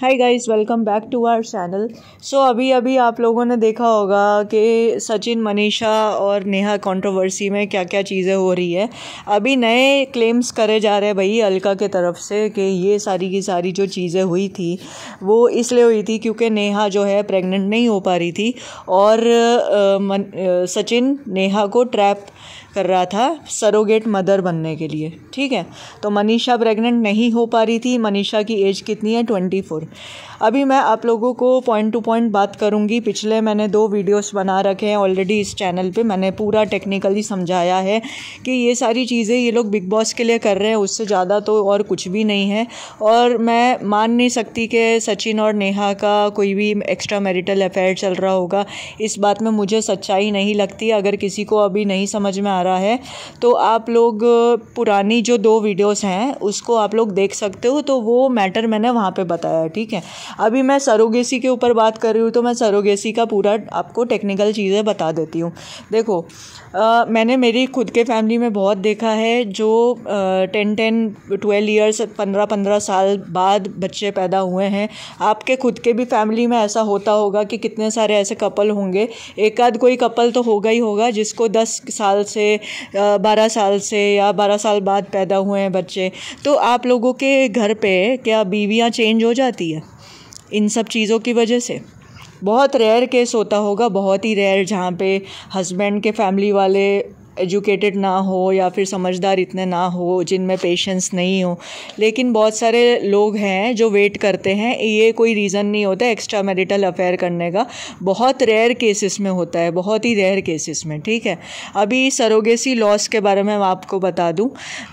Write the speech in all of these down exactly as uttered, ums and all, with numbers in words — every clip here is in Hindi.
Hi guys, welcome back to our channel. So अभी अभी आप लोगों ने देखा होगा कि सचिन, मनीषा और नेहा कंट्रोवर्सी में क्या क्या चीज़ें हो रही है। अभी नए क्लेम्स करे जा रहे हैं भाई अलका के तरफ से कि ये सारी की सारी जो चीज़ें हुई थी वो इसलिए हुई थी क्योंकि नेहा जो है प्रेग्नेंट नहीं हो पा रही थी और आ, मन, आ, सचिन नेहा को ट्रैप कर रहा था सरोगेट मदर बनने के लिए। ठीक है, तो मनीषा प्रेग्नेंट नहीं हो पा रही थी। मनीषा की एज कितनी है? Twenty four. अभी मैं आप लोगों को पॉइंट टू पॉइंट बात करूंगी। पिछले मैंने दो वीडियोस बना रखे हैं ऑलरेडी इस चैनल पे, मैंने पूरा टेक्निकली समझाया है कि ये सारी चीज़ें ये लोग बिग बॉस के लिए कर रहे हैं, उससे ज़्यादा तो और कुछ भी नहीं है। और मैं मान नहीं सकती कि सचिन और नेहा का कोई भी एक्स्ट्रा मैरिटल अफेयर चल रहा होगा, इस बात में मुझे सच्चाई नहीं लगती। अगर किसी को अभी नहीं समझ में आ रहा है तो आप लोग पुरानी जो दो वीडियोस हैं उसको आप लोग देख सकते हो, तो वो मैटर मैंने वहाँ पे बताया। ठीक है, अभी मैं सरोगेसी के ऊपर बात कर रही हूँ तो मैं सरोगेसी का पूरा आपको टेक्निकल चीज़ें बता देती हूँ। देखो आ, मैंने मेरी खुद के फैमिली में बहुत देखा है जो टेन टेन ट्वेल्व ईयर्स पंद्रह पंद्रह साल बाद बच्चे पैदा हुए हैं। आपके खुद के भी फैमिली में ऐसा होता होगा कि कितने सारे ऐसे कपल होंगे, एक आध कोई कपल तो होगा ही होगा जिसको दस साल से बारह साल से या बारह साल बाद पैदा हुए हैं बच्चे। तो आप लोगों के घर पे क्या बीवियां चेंज हो जाती है इन सब चीज़ों की वजह से? बहुत रेयर केस होता होगा, बहुत ही रेयर, जहाँ पे हस्बैंड के फैमिली वाले एजुकेटेड ना हो या फिर समझदार इतने ना हो, जिनमें पेशेंस नहीं हो। लेकिन बहुत सारे लोग हैं जो वेट करते हैं, ये कोई रीज़न नहीं होता एक्स्ट्रा मैरिटल अफेयर करने का। बहुत रेयर केसेस में होता है, बहुत ही रेयर केसेस में। ठीक है, अभी सरोगेसी लॉस के बारे में मैं आपको बता दूं।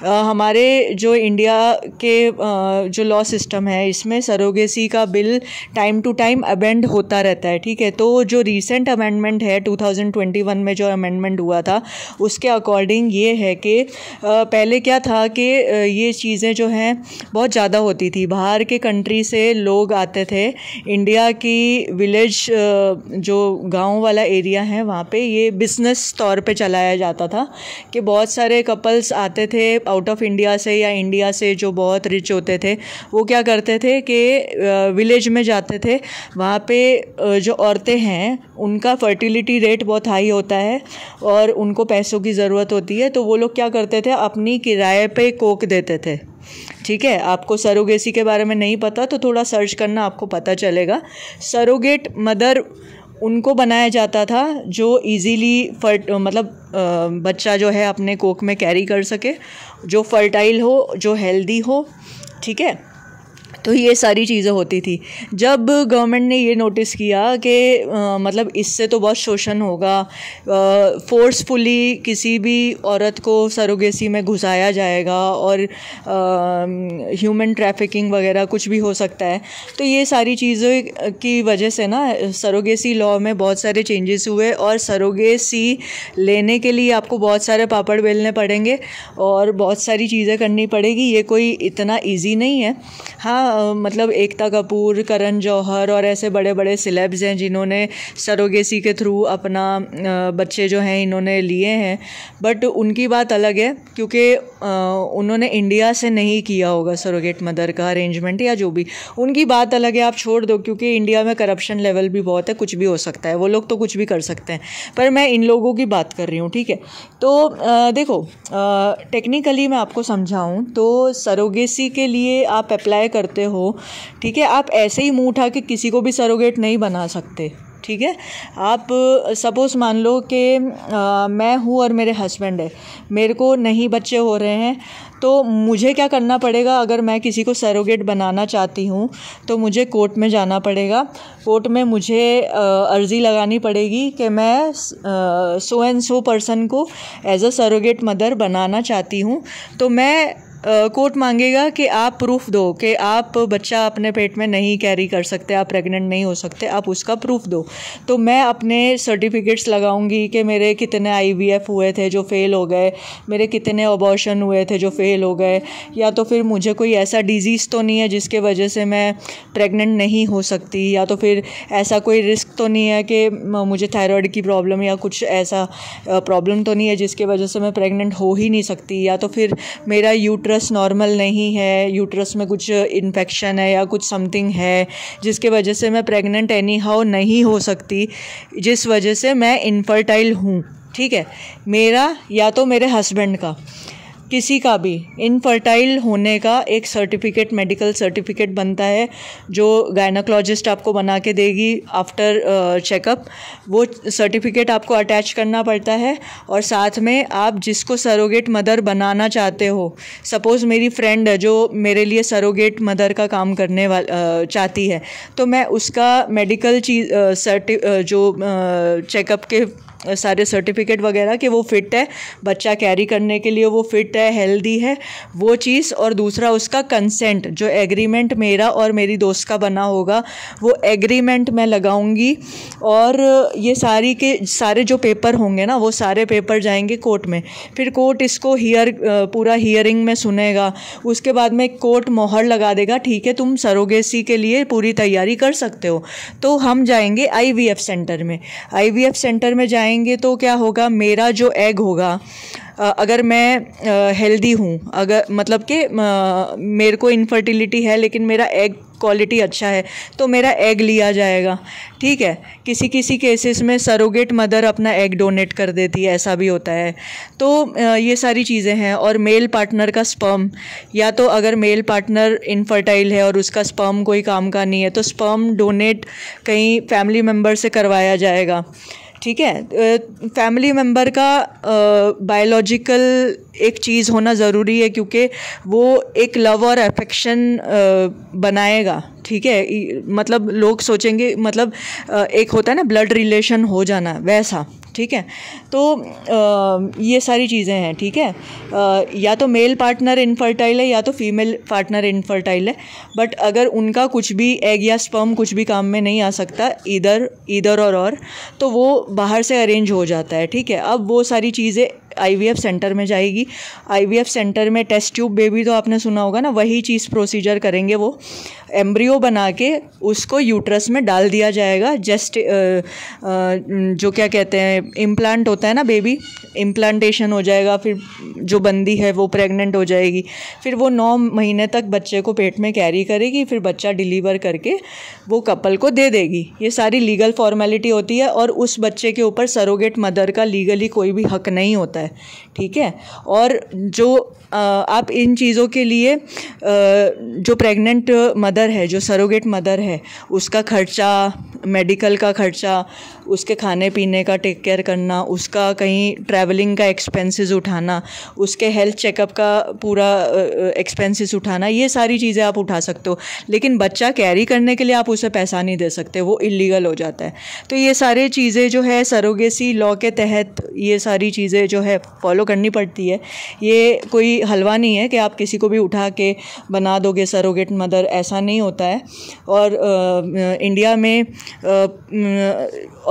आ, हमारे जो इंडिया के आ, जो लॉ सिस्टम है इसमें सरोगेसी का bill time to time amend होता रहता है। ठीक है, तो जो रिसेंट अमेंडमेंट है टू थाउजेंड ट्वेंटी वन में जो अमेंडमेंट हुआ था उस उसके अकॉर्डिंग ये है कि पहले क्या था कि ये चीज़ें जो हैं बहुत ज़्यादा होती थी। बाहर के कंट्री से लोग आते थे, इंडिया की विलेज जो गांव वाला एरिया है वहाँ पे ये बिज़नेस तौर पे चलाया जाता था कि बहुत सारे कपल्स आते थे आउट ऑफ इंडिया से या इंडिया से जो बहुत रिच होते थे। वो क्या करते थे कि विलेज में जाते थे, वहाँ पे जो औरतें हैं उनका फर्टिलिटी रेट बहुत हाई होता है और उनको पैसों की ज़रूरत होती है, तो वो लोग क्या करते थे अपनी किराए पे कोख देते थे। ठीक है, आपको सरोगेसी के बारे में नहीं पता तो थोड़ा सर्च करना, आपको पता चलेगा। सरोगेट मदर उनको बनाया जाता था जो इजीली फर्ट मतलब बच्चा जो है अपने कोख में कैरी कर सके, जो फर्टाइल हो, जो हेल्दी हो। ठीक है, तो ये सारी चीज़ें होती थी। जब गवर्नमेंट ने ये नोटिस किया कि मतलब इससे तो बहुत शोषण होगा, फोर्सफुली किसी भी औरत को सरोगेसी में घुसाया जाएगा और ह्यूमन ट्रैफिकिंग वगैरह कुछ भी हो सकता है, तो ये सारी चीज़ों की वजह से ना सरोगेसी लॉ में बहुत सारे चेंजेस हुए और सरोगेसी लेने के लिए आपको बहुत सारे पापड़ बेलने पड़ेंगे और बहुत सारी चीज़ें करनी पड़ेगी। ये कोई इतना ईजी नहीं है। हाँ, मतलब एकता कपूर, करण जौहर और ऐसे बड़े बड़े सिलेब्स हैं जिन्होंने सरोगेसी के थ्रू अपना बच्चे जो हैं इन्होंने लिए हैं, बट उनकी बात अलग है क्योंकि उन्होंने इंडिया से नहीं किया होगा सरोगेट मदर का अरेंजमेंट या जो भी, उनकी बात अलग है, आप छोड़ दो क्योंकि इंडिया में करप्शन लेवल भी बहुत है, कुछ भी हो सकता है, वो लोग तो कुछ भी कर सकते हैं, पर मैं इन लोगों की बात कर रही हूँ। ठीक है, तो आ, देखो आ, टेक्निकली मैं आपको समझाऊँ तो सरोगेसी के लिए आप अप्लाई करते हो। ठीक है, आप ऐसे ही मुंह उठा के किसी को भी सरोगेट नहीं बना सकते। ठीक है, आप सपोज़ मान लो कि मैं हूँ और मेरे हस्बैंड है, मेरे को नहीं बच्चे हो रहे हैं, तो मुझे क्या करना पड़ेगा? अगर मैं किसी को सरोगेट बनाना चाहती हूँ तो मुझे कोर्ट में जाना पड़ेगा। कोर्ट में मुझे आ, अर्जी लगानी पड़ेगी कि मैं सो एंड सो पर्सन को एज अ सरोगेट मदर बनाना चाहती हूँ, तो मैं कोर्ट मांगेगा कि आप प्रूफ दो कि आप बच्चा अपने पेट में नहीं कैरी कर सकते, आप प्रेग्नेंट नहीं हो सकते, आप उसका प्रूफ दो। तो मैं अपने सर्टिफिकेट्स लगाऊंगी कि मेरे कितने आईवीएफ हुए थे जो फेल हो गए, मेरे कितने अबॉर्शन हुए थे जो फेल हो गए, या तो फिर मुझे कोई ऐसा डिजीज़ तो नहीं है जिसके वजह से मैं प्रेग्नेंट नहीं हो सकती, या तो फिर ऐसा कोई रिस्क तो नहीं है कि मुझे थायराइड की प्रॉब्लम या कुछ ऐसा प्रॉब्लम तो नहीं है जिसके वजह से मैं प्रेग्नेंट हो ही नहीं सकती, या तो फिर मेरा यूट्रस यूट्रस नॉर्मल नहीं है, यूट्रस में कुछ इन्फेक्शन है या कुछ समथिंग है जिसके वजह से मैं प्रेग्नेंट एनी हाउ नहीं हो सकती, जिस वजह से मैं इनफर्टाइल हूँ। ठीक है, मेरा या तो मेरे हस्बैंड का किसी का भी इनफर्टाइल होने का एक सर्टिफिकेट, मेडिकल सर्टिफिकेट बनता है जो गायनाकोलॉजिस्ट आपको बना के देगी आफ्टर चेकअप। वो सर्टिफिकेट आपको अटैच करना पड़ता है और साथ में आप जिसको सरोगेट मदर बनाना चाहते हो, सपोज़ मेरी फ्रेंड है जो मेरे लिए सरोगेट मदर का काम करने वाला चाहती है, तो मैं उसका मेडिकल चीज सर्टि जो चेकअप के सारे सर्टिफिकेट वगैरह कि वो फिट है, बच्चा कैरी करने के लिए वो फिट है, हेल्दी है, वो चीज़। और दूसरा उसका कंसेंट, जो एग्रीमेंट मेरा और मेरी दोस्त का बना होगा वो एग्रीमेंट मैं लगाऊंगी। और ये सारी के सारे जो पेपर होंगे ना, वो सारे पेपर जाएंगे कोर्ट में। फिर कोर्ट इसको हियर पूरा हियरिंग में सुनेगा, उसके बाद में कोर्ट मोहर लगा देगा, ठीक है तुम सरोगेसी के लिए पूरी तैयारी कर सकते हो। तो हम जाएंगे आई वी एफ सेंटर में। आई वी एफ सेंटर में जाएंगे तो क्या होगा, मेरा जो एग होगा, अगर मैं हेल्दी हूँ, अगर मतलब कि मेरे को इनफर्टिलिटी है लेकिन मेरा एग क्वालिटी अच्छा है, तो मेरा एग लिया जाएगा। ठीक है, किसी किसी केसेस में सरोगेट मदर अपना एग डोनेट कर देती है, ऐसा भी होता है। तो ये सारी चीज़ें हैं। और मेल पार्टनर का स्पर्म, या तो अगर मेल पार्टनर इनफर्टाइल है और उसका स्पर्म कोई काम का नहीं है तो स्पर्म डोनेट कहीं फैमिली मेम्बर से करवाया जाएगा। ठीक है, फैमिली मेम्बर का बायोलॉजिकल एक चीज़ होना ज़रूरी है क्योंकि वो एक लव और अफेक्शन बनाएगा। ठीक है, मतलब लोग सोचेंगे, मतलब एक होता है ना ब्लड रिलेशन हो जाना, वैसा। ठीक है, तो ये सारी चीज़ें हैं। ठीक है, या तो मेल पार्टनर इनफर्टाइल है या तो फीमेल पार्टनर इनफर्टाइल है, बट अगर उनका कुछ भी एग या स्पर्म कुछ भी काम में नहीं आ सकता, इधर इधर और, और तो वो बाहर से अरेंज हो जाता है। ठीक है, अब वो सारी चीज़ें आईवीएफ सेंटर में जाएगी। आईवीएफ सेंटर में टेस्ट ट्यूब बेबी तो आपने सुना होगा ना, वही चीज़ प्रोसीजर करेंगे। वो एम्ब्रियो बना के उसको यूट्रस में डाल दिया जाएगा। जस्ट जो क्या कहते हैं इम्प्लांट होता है ना, बेबी इम्प्लांटेशन हो जाएगा। फिर जो बंदी है वो प्रेग्नेंट हो जाएगी, फिर वो नौ महीने तक बच्चे को पेट में कैरी करेगी, फिर बच्चा डिलीवर करके वो कपल को दे देगी। ये सारी लीगल फॉर्मेलिटी होती है और उस बच्चे के ऊपर सरोगेट मदर का लीगली कोई भी हक नहीं होता है। ठीक है, और जो आ, आप इन चीज़ों के लिए आ, जो प्रेग्नेंट मदर है, जो सरोगेट मदर है, उसका खर्चा, मेडिकल का खर्चा, उसके खाने पीने का टेक केयर करना, उसका कहीं ट्रैवलिंग का एक्सपेंसेस उठाना, उसके हेल्थ चेकअप का पूरा एक्सपेंसेस उठाना, ये सारी चीज़ें आप उठा सकते हो। लेकिन बच्चा कैरी करने के लिए आप उसे पैसा नहीं दे सकते, वो इलीगल हो जाता है। तो ये सारी चीज़ें जो है सरोगेसी लॉ के तहत ये सारी चीज़ें जो है फॉलो करनी पड़ती है। ये कोई हलवा नहीं है कि आप किसी को भी उठा के बना दोगे सरोगेट मदर, ऐसा नहीं होता है। और आ, इंडिया में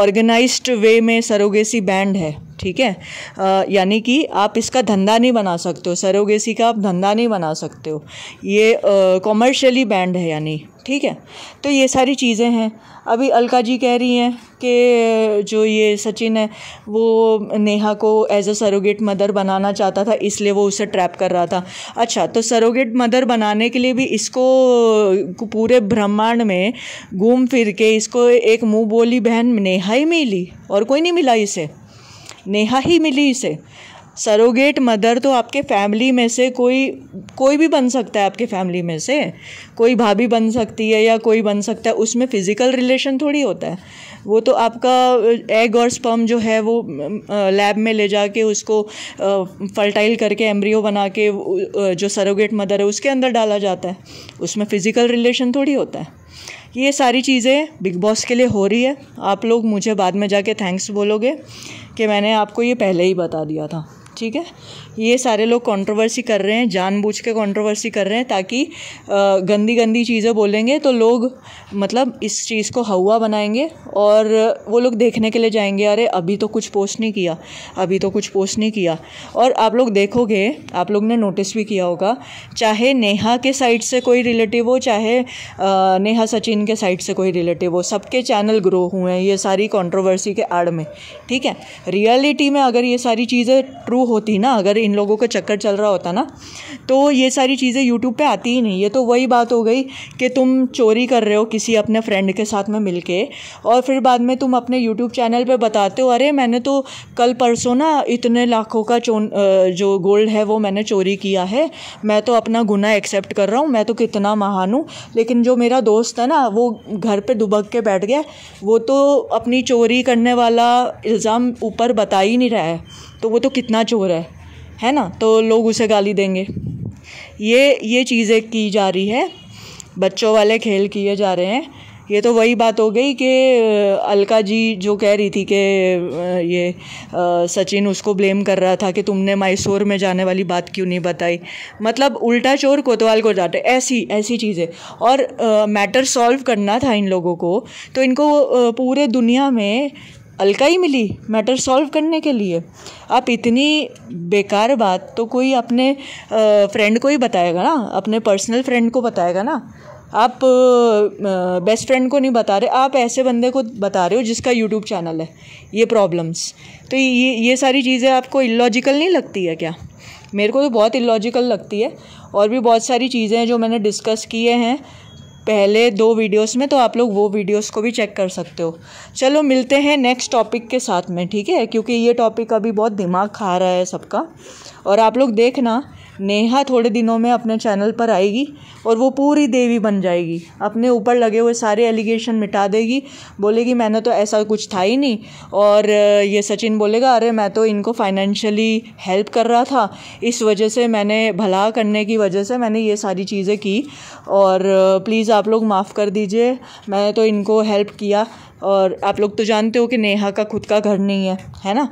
ऑर्गेनाइज्ड वे में सरोगेसी बैंड है। ठीक है, यानी कि आप इसका धंधा नहीं बना सकते हो, सरोगेसी का आप धंधा नहीं बना सकते हो, ये कॉमर्शियली बैंड है यानी। ठीक है, तो ये सारी चीज़ें हैं। अभी अलका जी कह रही हैं कि जो ये सचिन है वो नेहा को एज अ सरोगेट मदर बनाना चाहता था, इसलिए वो उसे ट्रैप कर रहा था। अच्छा, तो सरोगेट मदर बनाने के लिए भी इसको पूरे ब्रह्मांड में घूम फिर के इसको एक मुँह बोली बहन नेहा ही मिली, और कोई नहीं मिला इसे, नेहा ही मिली इसे। सरोगेट मदर तो आपके फैमिली में से कोई कोई भी बन सकता है, आपके फैमिली में से कोई भाभी बन सकती है या कोई बन सकता है, उसमें फिज़िकल रिलेशन थोड़ी होता है। वो तो आपका एग और स्पर्म जो है वो लैब में ले जाके उसको फर्टाइल करके एम्ब्रियो बना के जो सरोगेट मदर है उसके अंदर डाला जाता है, उसमें फिज़िकल रिलेशन थोड़ी होता है। ये सारी चीज़ें बिग बॉस के लिए हो रही है। आप लोग मुझे बाद में जाके थैंक्स बोलोगे कि मैंने आपको ये पहले ही बता दिया था। ठीक है, ये सारे लोग कंट्रोवर्सी कर रहे हैं, जानबूझ के कंट्रोवर्सी कर रहे हैं ताकि गंदी गंदी चीज़ें बोलेंगे तो लोग मतलब इस चीज़ को हवा बनाएंगे और वो लोग देखने के लिए जाएंगे, अरे अभी तो कुछ पोस्ट नहीं किया, अभी तो कुछ पोस्ट नहीं किया। और आप लोग देखोगे, आप लोग ने नोटिस भी किया होगा, चाहे नेहा के साइड से कोई रिलेटिव हो, चाहे नेहा सचिन के साइड से कोई रिलेटिव हो, सबके चैनल ग्रो हुए हैं ये सारी कॉन्ट्रोवर्सी के आड़ में। ठीक है, रियलिटी में अगर ये सारी चीज़ें ट्रू शुरू होती ना, अगर इन लोगों का चक्कर चल रहा होता ना, तो ये सारी चीज़ें यूट्यूब पे आती ही नहीं। ये तो वही बात हो गई कि तुम चोरी कर रहे हो किसी अपने फ्रेंड के साथ में मिलके, और फिर बाद में तुम अपने यूट्यूब चैनल पे बताते हो, अरे मैंने तो कल परसों ना इतने लाखों का जो गोल्ड है वो मैंने चोरी किया है, मैं तो अपना गुनाह एक्सेप्ट कर रहा हूँ, मैं तो कितना महान हूँ। लेकिन जो मेरा दोस्त है ना वो घर पर दुबक के बैठ गया, वो तो अपनी चोरी करने वाला इल्ज़ाम ऊपर बता ही नहीं रहा है, तो वो तो कितना चोर है, है ना, तो लोग उसे गाली देंगे। ये ये चीज़ें की जा रही है, बच्चों वाले खेल किए जा रहे हैं। ये तो वही बात हो गई कि अलका जी जो कह रही थी कि ये सचिन उसको ब्लेम कर रहा था कि तुमने मैसूर में जाने वाली बात क्यों नहीं बताई, मतलब उल्टा चोर कोतवाल को डांटे, ऐसी ऐसी चीज़ें। और आ, मैटर सॉल्व करना था इन लोगों को, तो इनको पूरे दुनिया में अलका ही मिली मैटर सॉल्व करने के लिए। आप इतनी बेकार बात तो कोई अपने आ, फ्रेंड को ही बताएगा ना, अपने पर्सनल फ्रेंड को बताएगा ना, आप बेस्ट फ्रेंड को नहीं बता रहे, आप ऐसे बंदे को बता रहे हो जिसका यूट्यूब चैनल है। ये प्रॉब्लम्स तो ये ये सारी चीज़ें आपको इलॉजिकल नहीं लगती है क्या? मेरे को तो बहुत इलॉजिकल लगती है। और भी बहुत सारी चीज़ें हैं जो मैंने डिस्कस किए हैं पहले दो वीडियोस में, तो आप लोग वो वीडियोस को भी चेक कर सकते हो। चलो मिलते हैं नेक्स्ट टॉपिक के साथ में, ठीक है, क्योंकि ये टॉपिक अभी बहुत दिमाग खा रहा है सबका। और आप लोग देखना, नेहा थोड़े दिनों में अपने चैनल पर आएगी और वो पूरी देवी बन जाएगी, अपने ऊपर लगे हुए सारे एलिगेशन मिटा देगी, बोलेगी मैंने तो ऐसा कुछ था ही नहीं, और ये सचिन बोलेगा अरे मैं तो इनको फाइनेंशियली हेल्प कर रहा था, इस वजह से मैंने भला करने की वजह से मैंने ये सारी चीज़ें की, और प्लीज़ आप लोग माफ़ कर दीजिए, मैंने तो इनको हेल्प किया। और आप लोग तो जानते हो कि नेहा का खुद का घर नहीं है, है ना,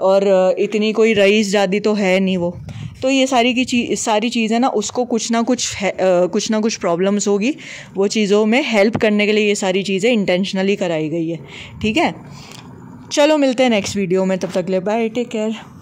और इतनी कोई रईस जादी तो है नहीं वो, तो ये सारी की चीज़ सारी चीज़ें ना, उसको कुछ ना कुछ है, कुछ ना कुछ प्रॉब्लम्स होगी, वो चीज़ों में हेल्प करने के लिए ये सारी चीज़ें इंटेंशनली कराई गई है, ठीक है। चलो मिलते हैं नेक्स्ट वीडियो में, तब तक ले बाय, टेक केयर।